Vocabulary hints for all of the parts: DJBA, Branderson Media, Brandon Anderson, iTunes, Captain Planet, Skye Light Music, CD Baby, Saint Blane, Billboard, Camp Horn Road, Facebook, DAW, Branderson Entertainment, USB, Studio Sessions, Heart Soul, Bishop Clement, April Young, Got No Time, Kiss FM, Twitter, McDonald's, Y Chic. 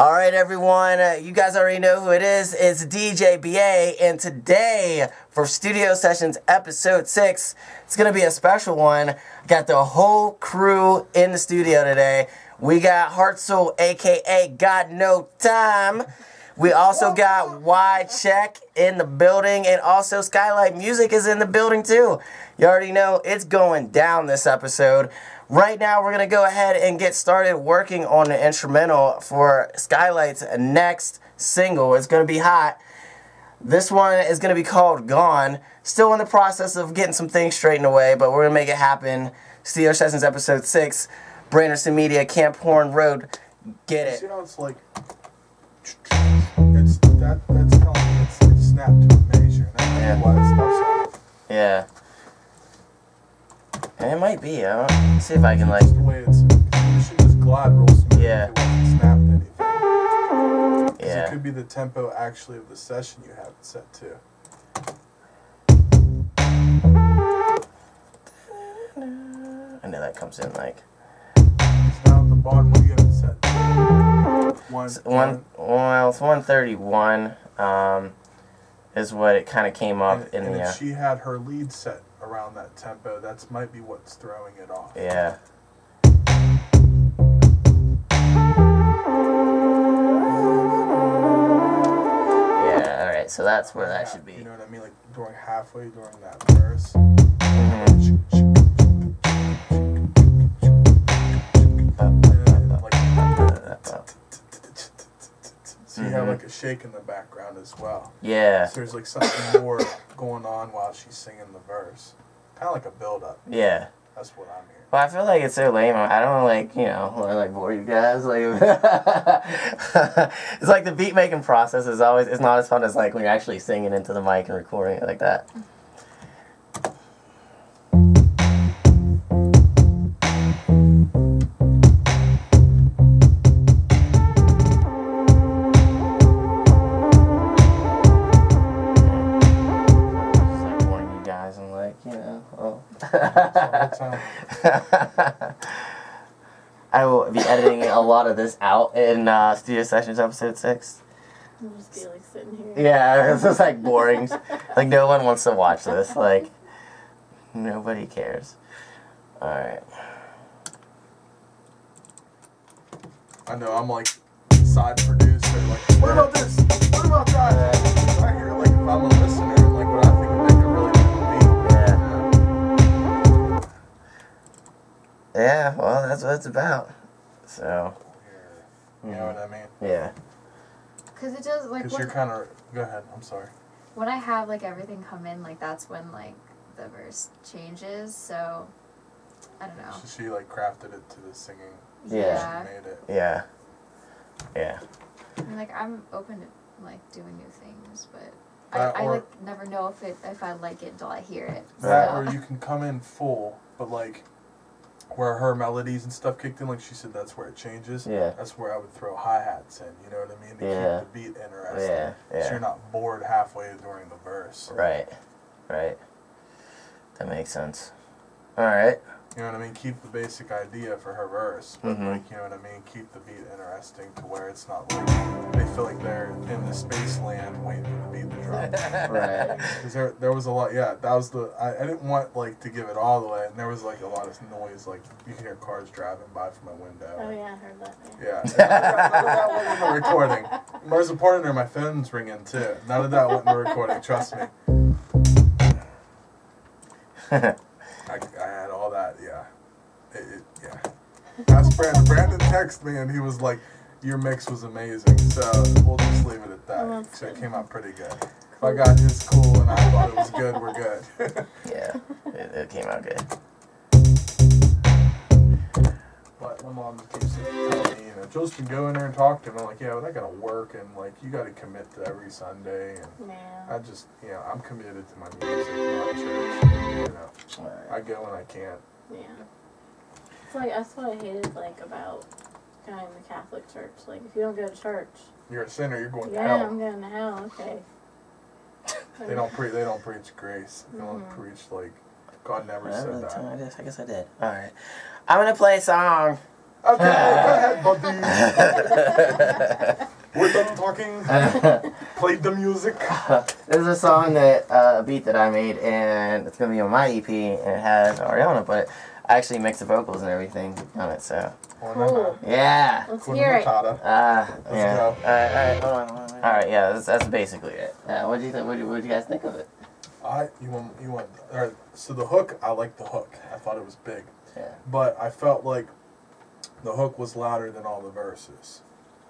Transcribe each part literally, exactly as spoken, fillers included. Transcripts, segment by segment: All right, everyone, uh, you guys already know who it is. It's D J B A, and today for Studio Sessions episode six, it's going to be a special one. Got the whole crew in the studio today. We got Heart Soul, a k a. Got No Time. We also got Y Chic in the building, and also Skye Light Music is in the building too. You already know it's going down this episode. Right now, we're going to go ahead and get started working on the instrumental for Skye Light's next single. It's going to be hot. This one is going to be called Gone. Still in the process of getting some things straightened away, but we're going to make it happen. Studio Sessions episode six, Branderson Media, Camp Horn Road. Get it. You know, it's like... It's that, that's telling me it's, it's snapped to a major. That's yeah. Why it's not yeah. And it might be. I don't Let's see if I can like. Just the way it's. It should just glide real smooth. Yeah. It wasn't snapped anything. Yeah. It could be the tempo actually of the session you have it set to. I know that comes in like. It's down at the bottom where you have it set to. One, one, well, it's one thirty-one um, is what it kind of came up and, in and the... And she had her lead set around that tempo. That's might be what's throwing it off. Yeah. Yeah, alright, so that's where that half, should be. You know what I mean? Like, during halfway, during that verse. Mm-hmm. So you mm-hmm. have like a shake in the background as well. Yeah. So there's like something more going on while she's singing the verse. Kind of like a build up. Yeah. That's what I'm hearing. Well, I feel like it's so lame. I don't like, you know, I like bore you guys. Like it's like the beat making process is always, it's not as fun as like when you're actually singing into the mic and recording it like that. I will be editing a lot of this out in uh, Studio Sessions episode six. We'll just be like sitting here. Yeah, it's just like boring. Like no one wants to watch this. Like nobody cares. All right. I know. I'm like side producer. Like, what about this? What about that? I hear like if I'm a listener, like what I think. Yeah, well, that's what it's about. So, you know what I mean? Yeah. Because it does like. Because you're kind of. Go ahead. I'm sorry. When I have like everything come in, like that's when like the verse changes. So, I don't know. So she like crafted it to the singing. Yeah. She made it. Yeah. Yeah. I mean, like I'm open to like doing new things, but. That I, I like never know if it if I like it until I hear it. That so. Or you can come in full, but like. Where her melodies and stuff kicked in, like she said, that's where it changes. Yeah. That's where I would throw hi-hats in, you know what I mean? To yeah. keep the beat interesting. Yeah, yeah. So you're not bored halfway during the verse. Right, right. That makes sense. All right. You know what I mean? Keep the basic idea for her verse. But, mm-hmm. like, you know what I mean? Keep the beat interesting to where it's not like they feel like they're in the space land waiting for the beat to drop. Right. Because there, there was a lot, yeah, that was the, I, I didn't want, like, to give it all the way. And there was, like, a lot of noise. Like, you can hear cars driving by from my window. Oh, yeah, I heard that. Yeah. yeah. None of that went in the recording. Most importantly, my phone's ringing, too. None of that went in the recording, trust me. I, I had all that, yeah. It, it, yeah. That's Brandon. Brandon texted me and he was like, your mix was amazing, so we'll just leave it at that. So it came out pretty good. If I got his cool and I thought it was good, we're good. yeah, it, it came out good. But my mom keeps telling me, you know, Jules can go in there and talk to him. I'm like, yeah, but I gotta work and like you gotta commit to every Sunday and yeah. I just, you know, I'm committed to my music, my church. You know, right. I go when I can. Yeah. It's like that's what I hated like about going to the Catholic Church. Like if you don't go to church, you're a sinner. You're going yeah, to hell. Yeah, I'm going to hell. Okay. they don't pre. They don't preach grace. They mm-hmm. don't preach like. God never said that. I guess I did. All right. I'm going to play a song Okay, go ahead, Bobby. We're done talking. Played the music. This is a song that uh, a beat that I made, and it's gonna be on my E P, and it has Ariana, but I actually mixed the vocals and everything on it. So. Cool. Yeah. Let's Kuna hear matata. it. Ah, uh, yeah. Go. All right, all right, hold on, hold on. All right, yeah, that's, that's basically it. Uh, what do you think? What do you guys think of it? I you want you want. All right, so the hook, I like the hook. I thought it was big. Yeah. But I felt like the hook was louder than all the verses.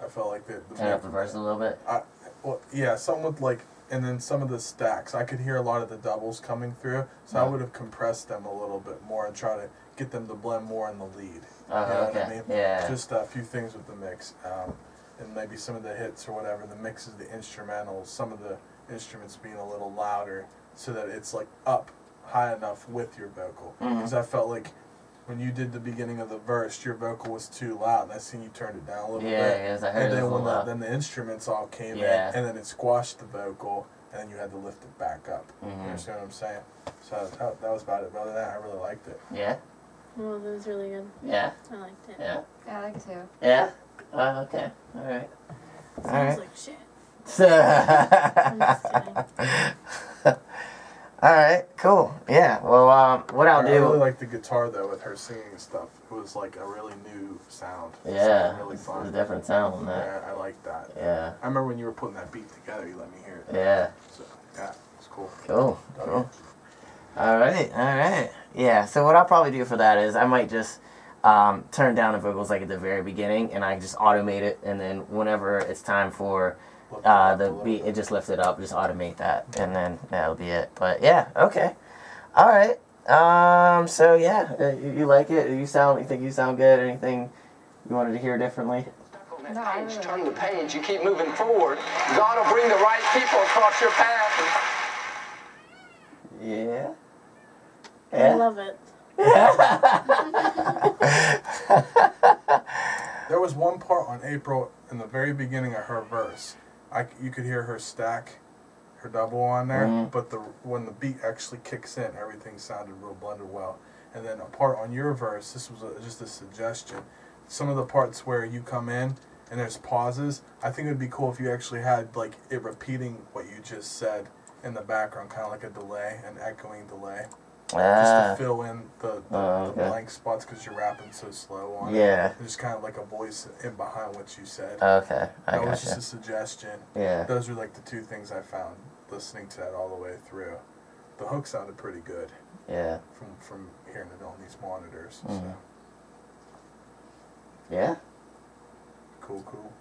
I felt like the... the Turn up the verse a little bit? I, well, yeah, some with like... And then some of the stacks. I could hear a lot of the doubles coming through, so yeah. I would have compressed them a little bit more and try to get them to blend more in the lead. Uh-huh, you know okay. what I mean? Yeah. Just a few things with the mix. Um, and maybe some of the hits or whatever. The mix is the instrumentals. Some of the instruments being a little louder so that it's like up high enough with your vocal. Because mm-hmm. I felt like... When you did the beginning of the verse, your vocal was too loud, and I seen you turned it down a little yeah, bit. Yeah, yes, I heard and then it was when the, then the instruments all came yeah. in, and then it squashed the vocal, and then you had to lift it back up. Mm-hmm. You understand what I'm saying? So that, that was about it. But other than that, I really liked it. Yeah. Well, that was really good. Yeah. I liked it. Yeah. I like it too. Yeah. Uh, okay. All right. Sounds all right. like shit. I'm just kidding. All right, cool. Yeah. Well, um, what I'll I do. I really like the guitar though with her singing and stuff. It was like a really new sound. Yeah. Really fun. It was a different sound on that. Yeah, I like that. Yeah. I remember when you were putting that beat together, you let me hear it. Yeah. So yeah, it's cool. Cool. Okay. Cool. All right. All right. Yeah. So what I'll probably do for that is I might just um, turn down the vocals like at the very beginning, and I just automate it, and then whenever it's time for. Uh, the beat, it just lifted up, just automate that, and then that'll be it. But yeah, okay, all right. Um, so yeah, uh, you, you like it? You sound? You think you sound good? Anything you wanted to hear differently? No, page, turn the page. You keep moving forward. God will bring the right people across your path. Yeah. yeah. I love it. There was one part on April in the very beginning of her verse. I, you could hear her stack, her double on there, mm-hmm. but the when the beat actually kicks in, everything sounded real blended well. And then a part on your verse, this was a, just a suggestion, some of the parts where you come in and there's pauses, I think it would be cool if you actually had like it repeating what you just said in the background, kind of like a delay, an echoing delay. Ah. Just to fill in the, the, oh, okay. the blank spots because you're rapping so slow on yeah. it. There's kind of like a voice in behind what you said. Okay, I That was just you. a suggestion. Yeah. Those were like the two things I found listening to that all the way through. The hook sounded pretty good. Yeah. From from hearing it on these monitors. Mm-hmm. So. Yeah. Cool, cool.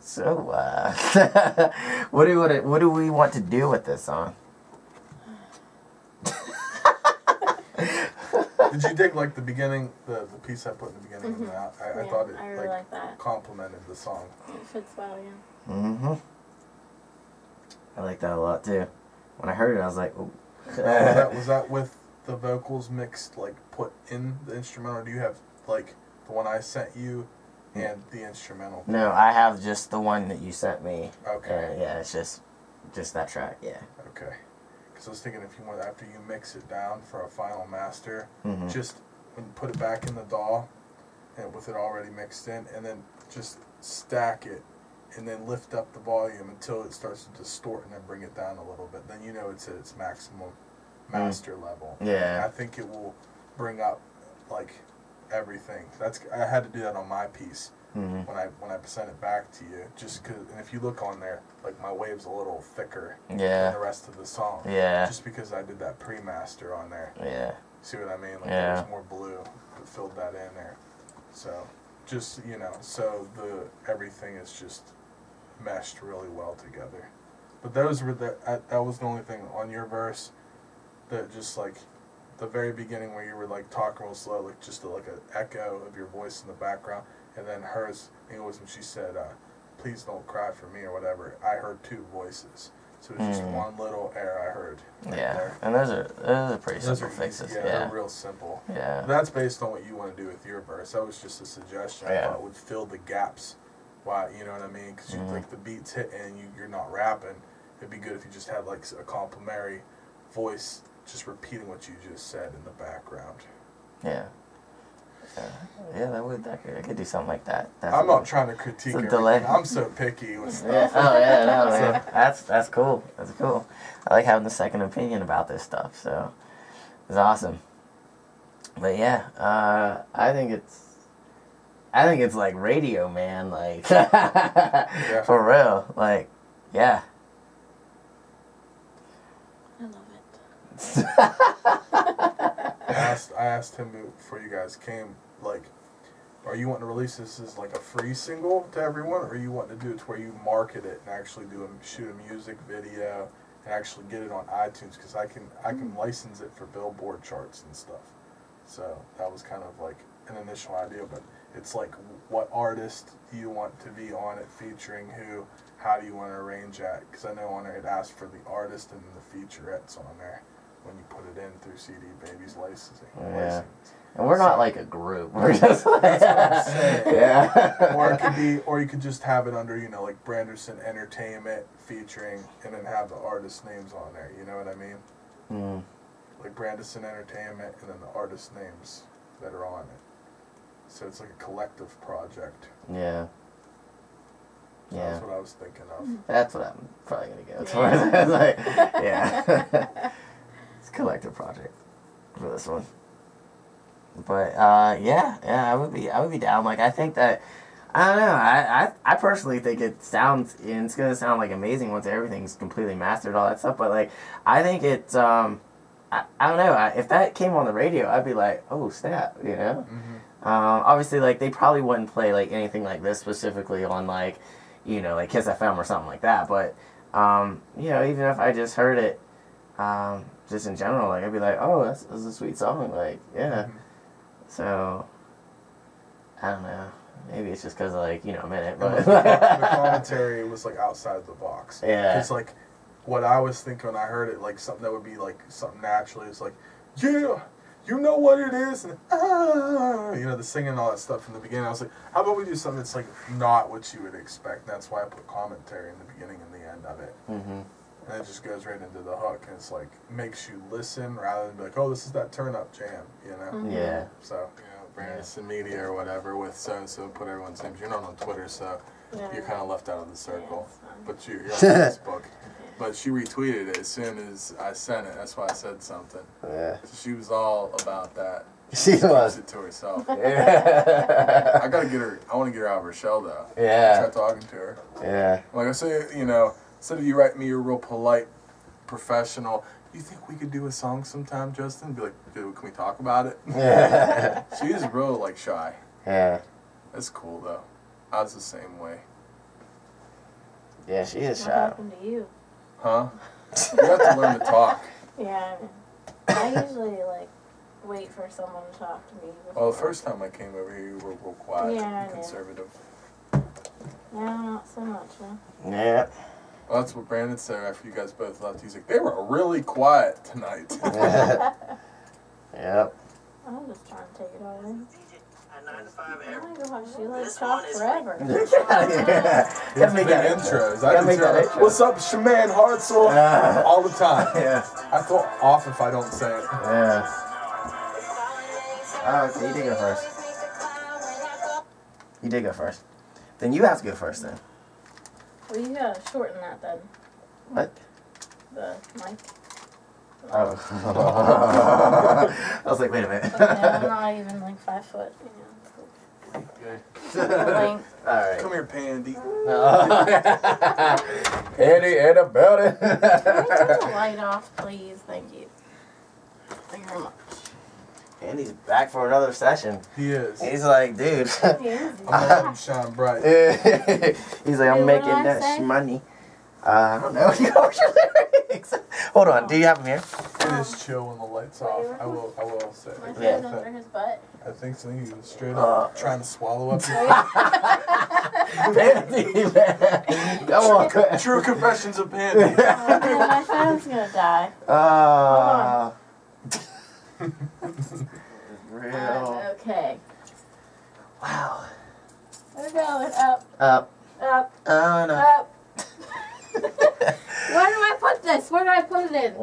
So, uh, what do what, what do we want to do with this song? Did you dig like the beginning, the, the piece I put in the beginning? Mm-hmm. I, I yeah, thought it I really like, like complemented the song. It fits well, yeah. Mm-hmm. I like that a lot too. When I heard it, I was like, "Ooh." was, that, was that with the vocals mixed, like put in the instrumental, or do you have like the one I sent you and the instrumental? No, I have just the one that you sent me. Okay. And, yeah, it's just, just that track. Yeah. Okay. Because I was thinking if you want, after you mix it down for a final master, mm-hmm. just and put it back in the D A W and with it already mixed in, and then just stack it and then lift up the volume until it starts to distort and then bring it down a little bit. Then you know it's at its maximum master mm. level. Yeah. And I think it will bring up like everything. That's I had to do that on my piece. Mm-hmm. When I when I send it back to you, just cause, and if you look on there, like my wave's a little thicker yeah. than the rest of the song. Yeah. Just because I did that pre-master on there. Yeah. See what I mean? Like yeah. there's more blue that filled that in there. So, just you know, so the everything is just meshed really well together. But those were the I, that was the only thing on your verse that just like. The very beginning where you were like talking real slow, like just a, like an echo of your voice in the background, and then hers, I think it was when she said, uh, "Please don't cry for me" or whatever. I heard two voices, so it was mm. just one little air I heard. Right yeah, there. And those are those are pretty those simple are fixes. Yeah, yeah, they're real simple. Yeah, and that's based on what you want to do with your verse. That was just a suggestion. Yeah. I thought it would fill the gaps. Why, you know what I mean? Because mm. you like the beats hit and you you're not rapping. It'd be good if you just had like a complimentary voice. Just repeating what you just said in the background. Yeah. Yeah, yeah, that would. I could, I could do something like that. That's I'm not trying to critique it. I'm so picky with stuff. Yeah. Oh yeah, no, so. yeah. That's that's cool. That's cool. I like having a second opinion about this stuff. So it's awesome. But yeah, uh, I think it's. I think it's like radio, man. Like yeah. For real. Like, yeah. I love it. I asked, I asked him before you guys came, like, are you wanting to release this as like a free single to everyone, or are you wanting to do it to where you market it and actually do a shoot a music video and actually get it on iTunes? Because I can I can mm. license it for Billboard charts and stuff. So that was kind of like an initial idea, but. It's like, what artist do you want to be on it, featuring who? How do you want to arrange that? Because I know on there it asked for the artist and the featurettes on there when you put it in through C D Baby's licensing. Yeah. License. And we're so, not like a group. We're just like, that's what I'm saying. Yeah. Or it could be, or you could just have it under, you know, like Branderson Entertainment featuring, and then have the artist names on there. You know what I mean? Mm. Like Branderson Entertainment, and then the artist names that are on it. So it's like a collective project. Yeah. So yeah. That's what I was thinking of. That's what I'm probably going to go towards. It's like, yeah. It's a collective project for this one. But, uh, yeah, yeah, I would be, I would be down. Like, I think that, I don't know, I, I, I personally think it sounds, and it's going to sound, like, amazing once everything's completely mastered, all that stuff, but, like, I think it's, um, I, I don't know, I, if that came on the radio, I'd be like, oh, snap, you know? Mm-hmm. Um, obviously, like, they probably wouldn't play, like, anything like this specifically on, like, you know, like, Kiss F M or something like that, but, um, you know, even if I just heard it, um, just in general, like, I'd be like, oh, that's, that's a sweet song, like, yeah, mm-hmm. So, I don't know, maybe it's just because, like, you know, a minute, but... The commentary was, like, outside the box. Yeah. It's, like, what I was thinking when I heard it, like, something that would be, like, something naturally, it's like, yeah! You know what it is, and ah, you know, the singing and all that stuff in the beginning. I was like, how about we do something that's like not what you would expect? That's why I put commentary in the beginning and the end of it. Mm-hmm. And it just goes right into the hook, and it's like, makes you listen rather than be like, oh, this is that turn-up jam, you know? Mm-hmm. Yeah. So, you know, Branderson Media or whatever with so-and-so, put everyone's names. You're not on Twitter, so yeah. You're kind of left out of the circle. Yeah, but you, you're on Facebook. But she retweeted it as soon as I sent it. That's why I said something. Yeah. She was all about that. She, she was. It to herself. Yeah. I gotta get her. I want to get her out of her shell though. Yeah. Try talking to her. Yeah. Like I say, you know, instead of you writing me, you're real polite, professional. You think we could do a song sometime, Justin? Be like, dude, can we talk about it? Yeah. She is real like shy. Yeah. That's cool though. I was the same way. Yeah, she is shy. What happened to you? Huh? You have to learn to talk. Yeah, I mean, I usually, like, wait for someone to talk to me. Well, the first time I came over here, you were real quiet yeah, and conservative. Yeah, not so much, huh? Yeah. Well, that's what Brandon said after you guys both left. He's like, they were really quiet tonight. Yep. I'm just trying to take it all in. Oh my gosh, she likes talk forever. Yeah. Gotta make that intros. I gotta make that intro. What's up, Shaman, Heart Soul? Uh, all the time. Yeah. I go off if I don't say it. Yeah. Oh, okay, you did go first. You did go first. Then you have to go first, then. Well, you gotta shorten that, then. What? The mic. Oh. I was like, wait a minute. Okay, I'm not even like five foot, you know. Okay. All right. Come here, Pandy. Pandy and about it. Can I turn the light off, please? Thank you. Thank you very much. Pandy's back for another session. He is. He's like, dude. He is. I'm letting him shine bright. He's like, I'm dude, making that say? money. Uh, I don't know. Hold on. Oh. Do you have him here? It is chill when the light's off. Wait, I will. I will say. My yeah. Under his butt. I think so. He was straight up uh, trying to swallow up. Pandy, man. Come on. True, true confessions of Pandy. Oh, man, my phone's gonna die. Uh, Hold on. Real. Uh, okay. Wow. We're going up. Up. Up. Oh, no. Up. Where do I put this? Where do I put it in?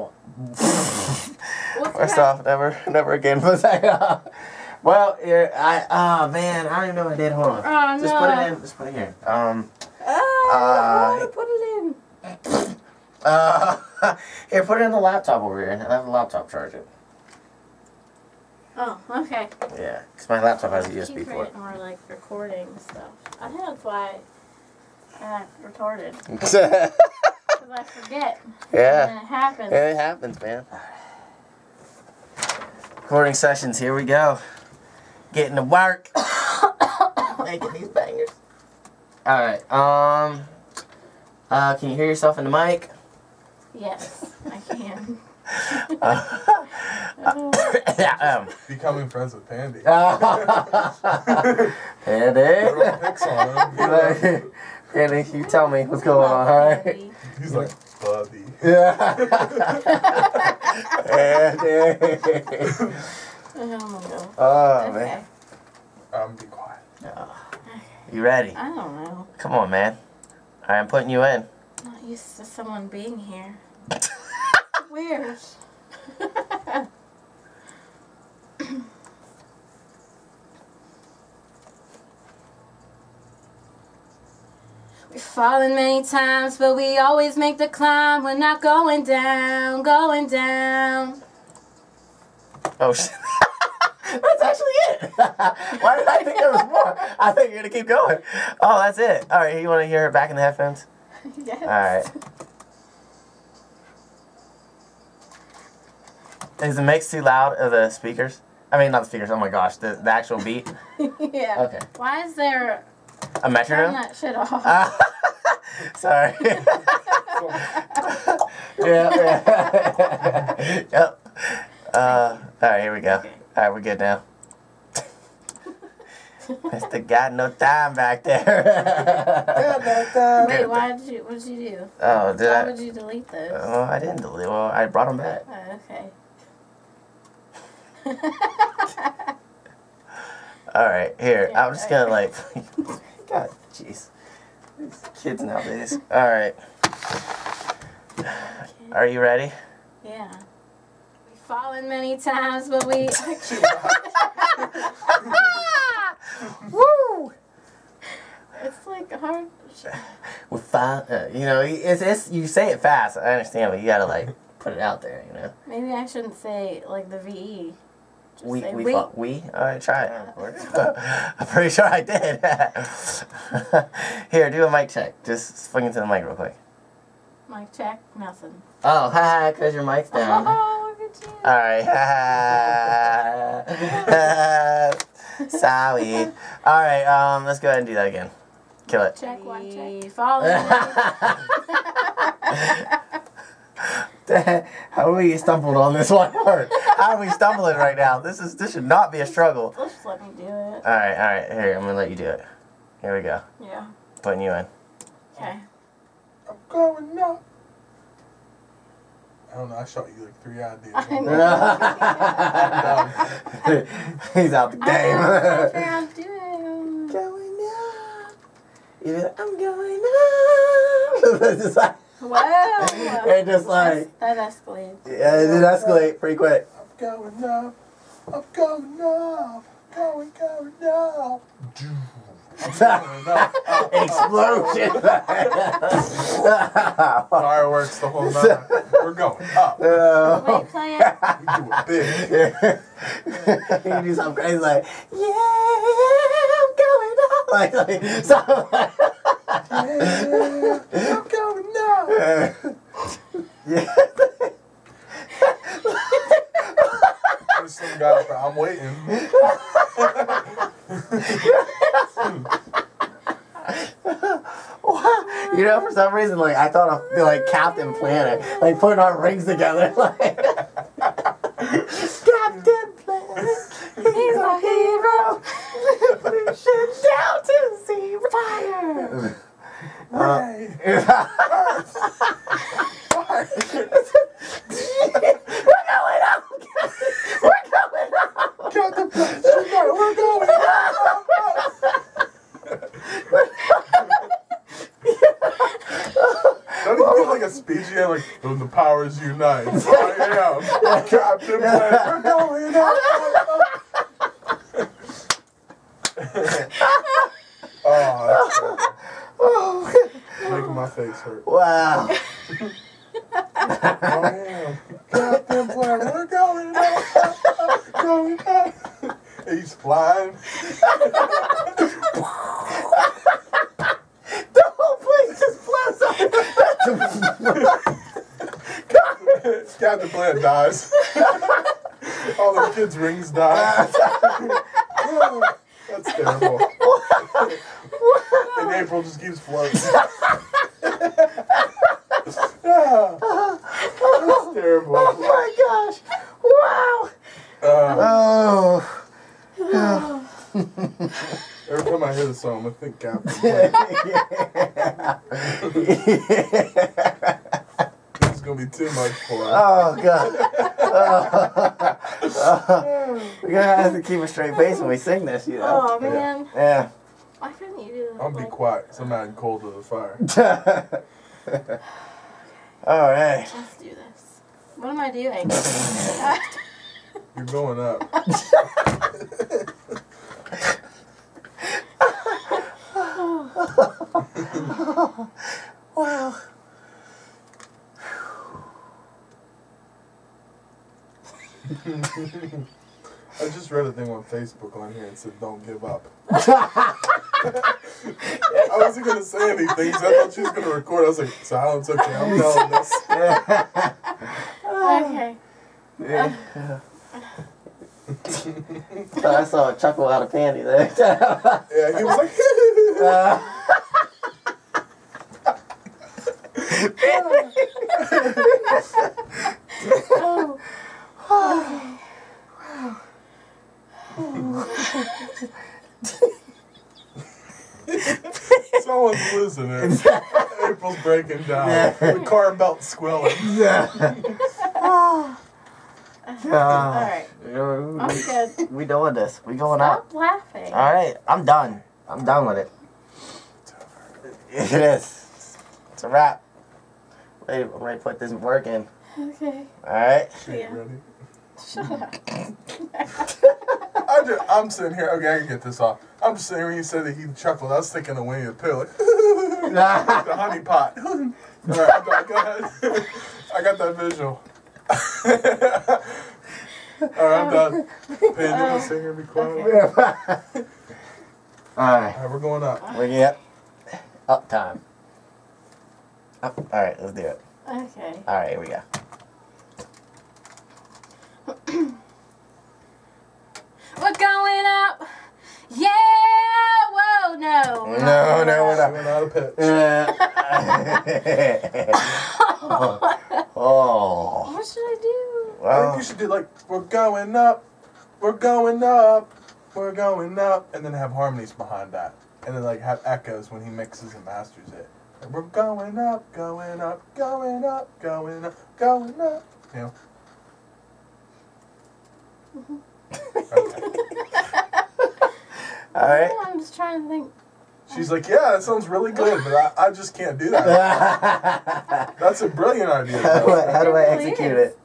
First off, never, never again. But Well, I ah oh, man, I don't even know what I did. Hold on. Oh, just no. put it in. Just put it here. Um. Oh, uh, I want to put it in. Uh, here, put it in the laptop over here. I have the laptop charge it. Oh, okay. Yeah, because my laptop has a U S B port. Or like recording stuff. I think that's why I retarded. Because I forget. Yeah. And it happens. Yeah, it happens, man. Recording sessions. Here we go. Getting to work. Making these bangers. All right. Um. Uh, can you hear yourself in the mic? Yes, I can. uh, uh, Becoming friends with Pandy. Pandy. Pandy, you tell me what's going on, alright? He's like, Bobby. Pandy. Oh, man. Um, be quiet. Oh. You ready? I don't know. Come on, man. Alright, I'm putting you in. I'm not used to someone being here. Weird. We've fallen many times, but we always make the climb. We're not going down, going down. Oh, shit. That's actually it. Why did I think there was more? I think you're going to keep going. Oh, that's it. All right, you want to hear it back in the headphones? Yes. All right. Is the mix too loud of the speakers? I mean, not the speakers. Oh, my gosh. The, the actual beat? Yeah. Okay. Why is there... a metronome? Turn that shit off. Uh, sorry. Yeah. Yeah. Yep. Uh, all right, here we go. Okay. All right, we're good now. Mister Got No Time back there. Got No Time. Wait, why did you, what did you do? Oh, did why I? Why would you delete those? Oh, I didn't delete. Well, I brought them back. Oh, okay. All right, here. Yeah, I'm just okay. gonna like. God, jeez. These kids nowadays. All right. Okay. Are you ready? Yeah. Fallen many times, but we. Woo! It's like hard. We fall, uh, you know, it's it's you say it fast. I understand, but you gotta like put it out there, you know. Maybe I shouldn't say like the V E. Just we say, we we. Fall, we. All right, try it. I'm pretty sure I did. Here, do a mic check. Just swing into the mic real quick. Mic check, nothing. Oh, haha, cause your mic's down. Alright. Sorry. Alright, um, let's go ahead and do that again. Kill it. Check one, check. Follow. How we stumbled on this one word? How are we stumbling right now? This is this should not be a struggle. Let's just let me do it. Alright, alright, here, I'm gonna let you do it. Here we go. Yeah. Putting you in. Okay. I'm going now. I don't know, I shot you like three ideas. I know. He's out the game. I don't know going up. Like, I'm going up. Like, wow. And just like. That escalated. Yeah, it did escalate pretty quick. I'm going up. I'm going up. Going, going up. Explosion! Fireworks the whole night. We're going up. Uh, Wait, play it. We do it big. Yeah. You can do something crazy like, yeah, I'm going up. Like, like, something like, yeah, I'm going up. Uh, yeah. There's some guy, I'm waiting. You know, for some reason, like I thought I'd be like Captain Planet, like putting our rings together, like Captain Planet. He's a hero. We should shout to see fire. We're going up. We're going up. Captain Planet. We're going up. That would be like a speech you had, like, oh, the powers unite. I am Captain Planet. We're going up. Oh, oh. Making my face hurt. Wow. I am. Captain Planet, we're going out. Going out. He's flying. The whole place just flies off. Captain Planet dies. All the kids' rings die. That's terrible. And April just keeps floating. That's terrible. Oh my gosh. Wow. Um, oh. oh. Every time I hear the song, I think Captain Planet. Yeah. Yeah. It's going to be too much for us. Oh, God. Oh. Oh. We're going to have to keep a straight face when we sing this, you know? Oh, man. Yeah. Yeah. Why couldn't you do that? I'm going to be quiet because I'm not in cold to the fire. Okay. All right. Let's do this. What am I doing? You're going up. Oh. Wow. I just read a thing on Facebook on here and said, don't give up. I wasn't going to say anything, so I thought she was going to record. I was like, silence, okay, I'm telling this. Okay. Yeah. Oh, I saw a chuckle out of Pandy there. Yeah, he was like, oh. Oh. Wow. Oh. Someone's losing it. April's breaking down. Yeah. The car belt's squealing. Yeah. Oh. Uh, Alright. I'm good. We doing this. We going out. Stop laughing. Alright. I'm done. I'm done with it. It's over. It is. It's a wrap. Wait, I'm ready to put this work in. Okay. Alright. Yeah. Ready? Shut up. I just, I'm sitting here. Okay, I can get this off. I'm just sitting here. You said that he chuckled. I was thinking of Winnie the Pooh. Like, the honey pot. All right, I'm done. Go ahead. I got that visual. All right, I'm done. Panda, sit here and be quiet. Okay. All right. All right, we're going up. We're going up. Up time. Up. All right, let's do it. Okay. All right, here we go. We're going up. Yeah. Whoa, no. We're no, no, we're not. We're not a pitch. Oh. Oh. What should I do? Well, I think you should do like, we're going up. We're going up. We're going up. And then have harmonies behind that. And then like have echoes when he mixes and masters it. And we're going up, going up, going up, going up, going up. You know? Mm-hmm. Okay. All right. Yeah, I'm just trying to think. She's like, yeah, that sounds really good, but I, I just can't do that. That's a brilliant idea. How, like, how do I execute it? it?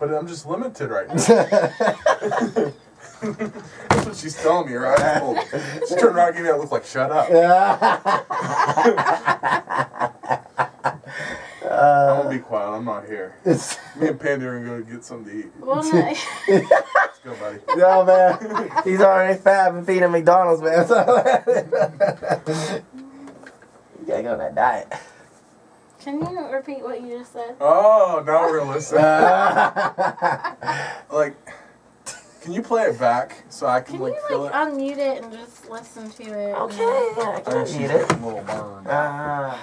But I'm just limited right now. That's what she's telling me, right? She turned around and gave me that look like, shut up. Uh, I won't be quiet. I'm not here. Me and Panda are going to go get something to eat. Well, no. Let's go, buddy. No, man. He's already fat and feeding McDonald's, man. So you got to go on that diet. Can you repeat what you just said? Oh, now we're listening. Uh, like, can you play it back so I can, can like, feel like, it? Can you, like, unmute it and just listen to it? Okay. Yeah, I can unmute it. A little burn. Uh,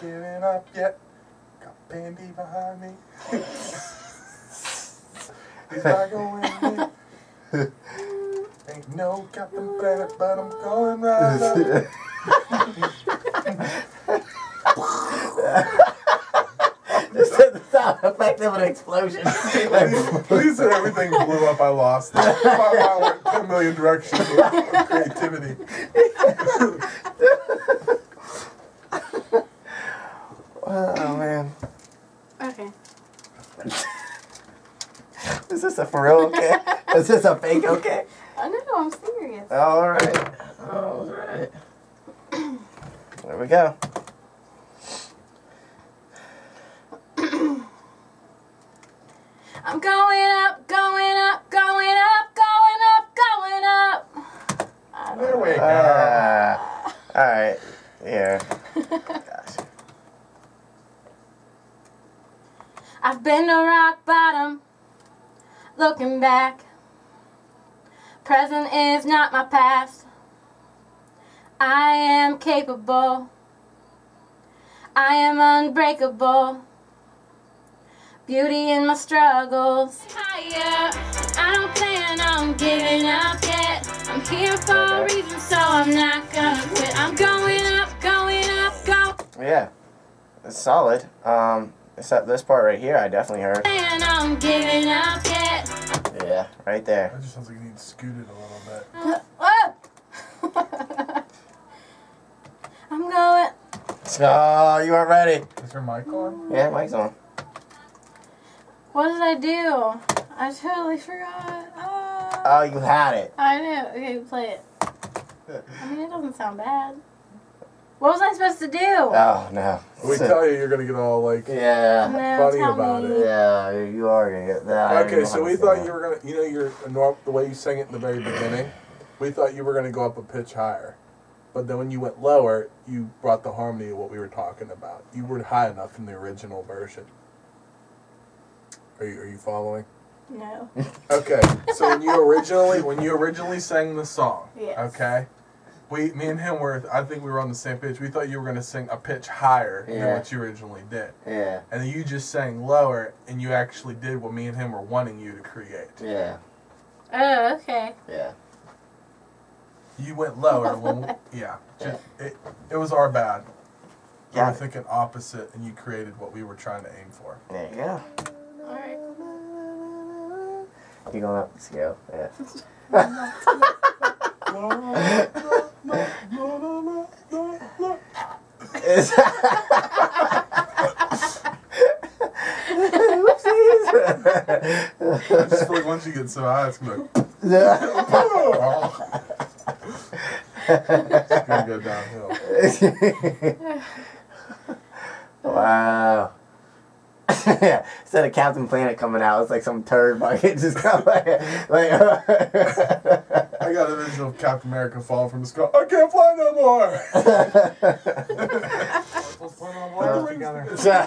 Giving up yet. Bandy behind me. He's not going with me. Ain't no Captain Planet, but I'm going right up. This is the sound effect of an explosion. Please said everything blew up, I lost. I went ten million directions of creativity. Oh, man. Okay. Is this a for real okay? Is this a fake okay? I know, I'm serious. All right. All right. There we go. I'm going up, going up, going up, going up, going up. I'm there we go. Uh, all right. Yeah. Gosh. I've been to rock bottom, looking back. Present is not my past. I am capable. I am unbreakable. Beauty in my struggles. Higher. I don't plan on giving up yet. I'm here for a reason, so I'm not gonna quit. I'm going up, going up, go. Yeah, it's solid. Um, except this part right here, I definitely heard. Plan on giving up yet. Yeah, right there. That just sounds like you need scooted a little bit. I'm going. Oh, you weren't ready. Is your mic on? Yeah, mic's on. What did I do? I totally forgot. Oh, oh you had it. I knew. Okay, play it. I mean, it doesn't sound bad. What was I supposed to do? Oh, no. We so, tell you you're going to get all, like, yeah. no, funny about me. it. Yeah, you are going to get that. Okay, so we thought you were going to, you know, you're, the way you sang it in the very beginning, we thought you were going to go up a pitch higher. But then when you went lower, you brought the harmony of what we were talking about. You were high enough in the original version. Are you, are you following? No. Okay. So when you originally when you originally sang the song, yes. okay, we me and him were I think we were on the same pitch. We thought you were going to sing a pitch higher yeah. than what you originally did. Yeah. And then you just sang lower, and you actually did what me and him were wanting you to create. Yeah. Oh, okay. Yeah. You went lower. when we, yeah. Just, yeah. It it was our bad. We were thinking opposite, and you created what we were trying to aim for. There you go. All right. You going up? Let's go. Yeah. I just feel like once you get so high, it's gonna. It's gonna go downhill. Wow. Yeah, instead of Captain Planet coming out, it's like some turd bucket just kind of like... like I got a vision of Captain America falling from the sky. I can't fly no more! Let's play on one of the rings together.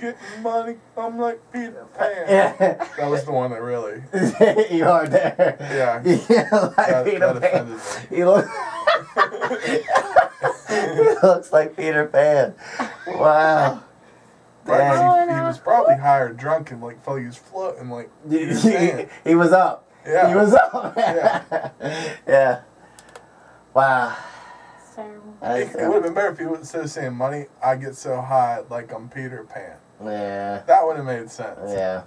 Getting money, I'm like Peter Pan. Yeah. That was the one that really. You are there. Yeah. Yeah, like that, Peter that Pan. He looks. He looks like Peter Pan. Wow. Damn. He, he was probably higher, drunk, and like felt he was floating, like. He, he was up. Yeah. He was up. Yeah. Yeah. Wow. Terrible. It, it would have been better if you instead of saying money, I get so high like I'm Peter Pan. Yeah. That would have made sense. Yeah.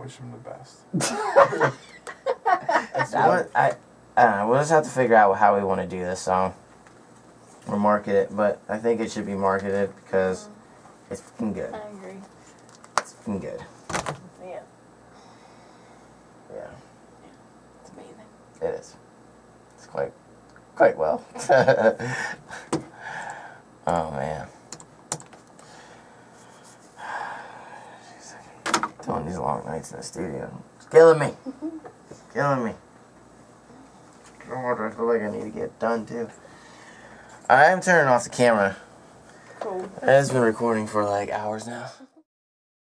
Wish him the best. That's I, would, I, I don't know. We'll just have to figure out how we want to do this song. Or market it. But I think it should be marketed because it's fucking good. I agree. It's fucking good. Yeah. Yeah. Yeah. It's amazing. It is. It's quite quite well. Oh, man. Doing these long nights in the studio. It's killing me. It's killing me. God, I feel like I need to get done, too. I am turning off the camera. Cool. It has been recording for, like, hours now.